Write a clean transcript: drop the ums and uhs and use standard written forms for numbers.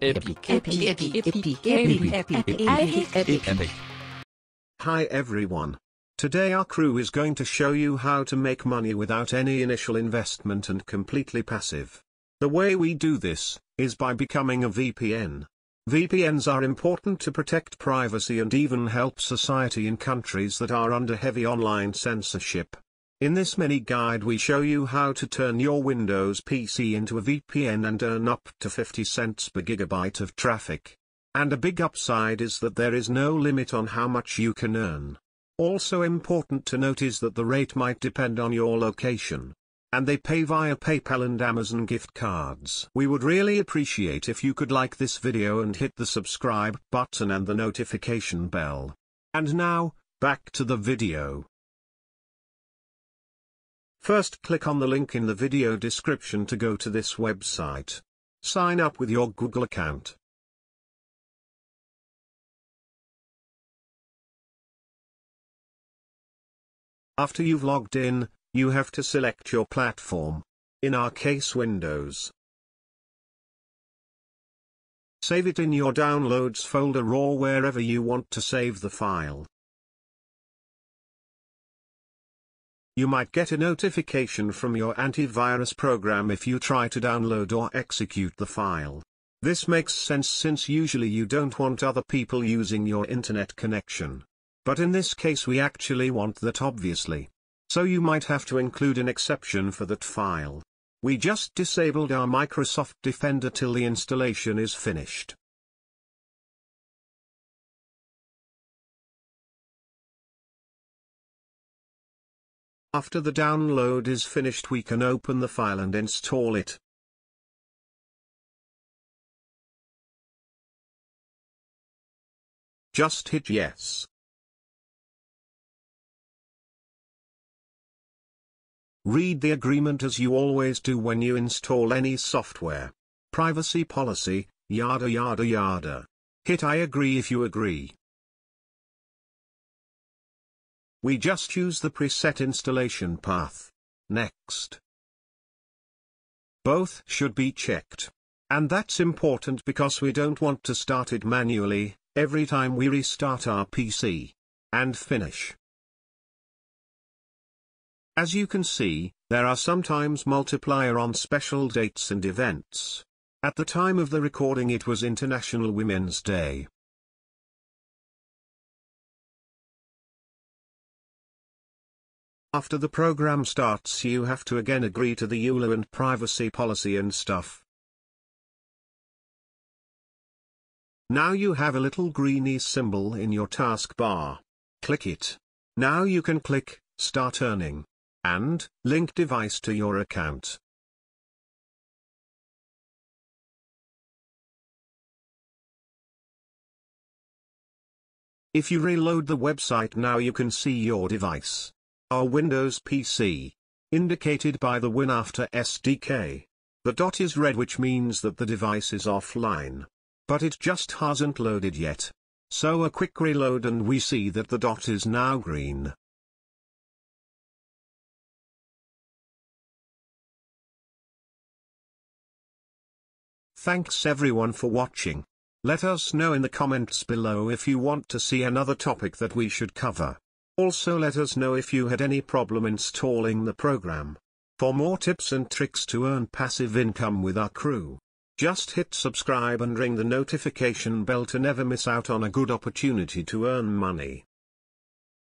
Epic. Hi everyone. Today our crew is going to show you how to make money without any initial investment and completely passive. The way we do this is by becoming a VPN. VPNs are important to protect privacy and even help society in countries that are under heavy online censorship. In this mini guide we show you how to turn your Windows PC into a VPN and earn up to 50 cents per gigabyte of traffic. And a big upside is that there is no limit on how much you can earn. Also important to note is that the rate might depend on your location. And they pay via PayPal and Amazon gift cards. We would really appreciate if you could like this video and hit the subscribe button and the notification bell. And now, back to the video. First, click on the link in the video description to go to this website. Sign up with your Google account. After you've logged in, you have to select your platform. In our case, Windows. Save it in your downloads folder or wherever you want to save the file. You might get a notification from your antivirus program if you try to download or execute the file. This makes sense since usually you don't want other people using your internet connection. But in this case we actually want that obviously. So you might have to include an exception for that file. We just disabled our Microsoft Defender till the installation is finished. After the download is finished we can open the file and install it. Just hit yes. Read the agreement as you always do when you install any software. Privacy policy, yada yada yada. Hit I agree if you agree. We just choose the preset installation path. Next. Both should be checked. And that's important because we don't want to start it manually, every time we restart our PC. And finish. As you can see, there are sometimes multiplier on special dates and events. At the time of the recording it was International Women's Day. After the program starts you have to again agree to the EULA and privacy policy and stuff. Now you have a little greeny symbol in your taskbar. Click it. Now you can click Start Earning. And link device to your account. If you reload the website now you can see your device. Our Windows PC. Indicated by the WinAfter SDK. The dot is red which means that the device is offline. But it just hasn't loaded yet. So a quick reload and we see that the dot is now green. Thanks everyone for watching. Let us know in the comments below if you want to see another topic that we should cover. Also let us know if you had any problem installing the program. For more tips and tricks to earn passive income with our crew, just hit subscribe and ring the notification bell to never miss out on a good opportunity to earn money.